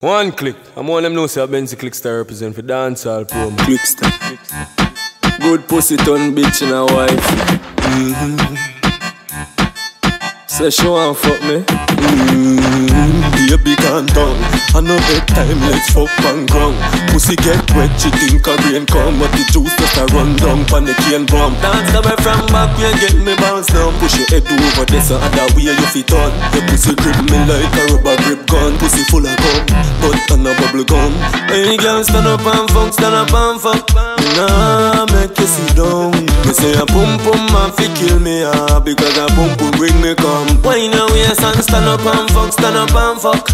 One click. I'm one of them know say Bencil Clickstar represent for dancehall promo. Clickstar. Good pussy ton bitch and a wife. Say she want fuck me. Baby calm down. I know bedtime, let's fuck and ground. Pussy get wet, she think her brain come, but the juice just a run down pan the cane bomb. Dance away from back, you get me bounce down. Push your head over there so other way you fit on. Your pussy grip me like a rubber grip gun. Pussy full of gum. And a bubble gum. Hey girl, stand up and fuck, stand up and fuck. Nah, make you sit down. Me say a pum pum man fi kill me because a pum pum bring me come. Wine a waist and stand up and fuck, stand up and fuck.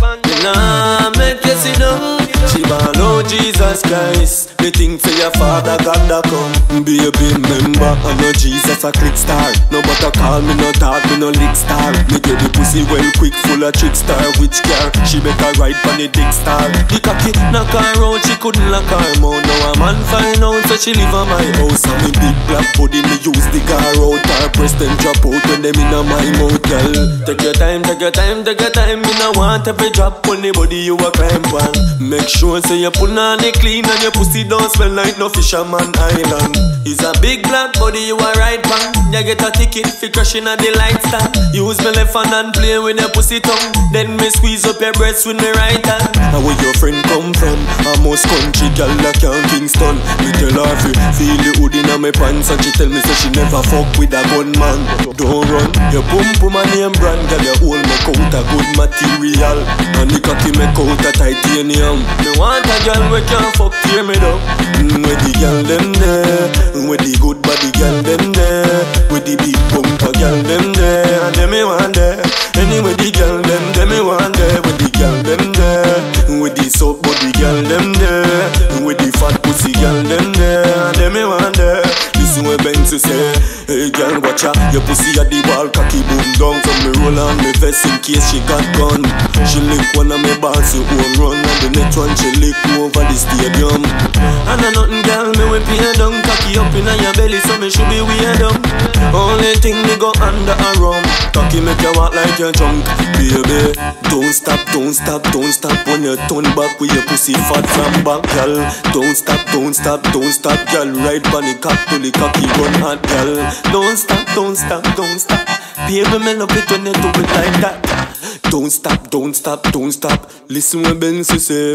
Nah, make you sit down. She ball, oh Jesus Christ. Me think say your father God da come. Baby, member I know Jesus a click star. No butter call me, no dog, me no lick star. Me get the pussy well quick, full of trick star. Which girl? She better ride on the dick star. The cocky knock her out, she couldn't lock her mouth. Now a man find out, so she live at my house. And me big black body, me use the car out. Her breast them drop out when them in a my mouth, girl. Take your time, take your time, take your time. Me no want every drop on the body you a climb on. Make sure say you pull on it clean and your pussy don't smell like no fisherman island. It's a big black body you a ride on. You get a ticket for crashing at the light stand. Use my left hand and play with your pussy tongue. Then me squeeze up your breast with my right hand. Where your friend come from? A most country girl like young Kingston. Me tell her fi feel the hood inna me pants, and she tell me say she never fuck with a gunman. Don't run, your pum pum a name brand, girl your whole make out a good material, and the cocky make out a titanium. Me want a girl we can fuck tear me down. Where the girl them there? Where the good body girl them there? Where the big pump a girl them there? And them me want there. Anyway the girl them me want there. Where the girl them there? With the soap body girl them there, with the fat pussy girl them there, and them me want there. This is where Bencil say, hey girl watch out, your pussy at the wall, cocky boom down. So me roll on me vest in case she got gone. She lick one of me balls, she won't run, and the next one she lick over the stadium. And a nothing girl me we pay down, cocky up in your belly, so me should be weird up. Only thing me go under a rum, cocky make you walk like you're drunk, baby. Don't stop, don't stop, don't stop when you're turn back with your pussy fat from back, girl. Don't stop, don't stop, don't stop, girl. Ride bunny cock till the cocky run hot, girl. Don't stop, don't stop, don't stop. Baby, me love it when you do it like that. Don't stop, don't stop, don't stop. Listen when Bencil say.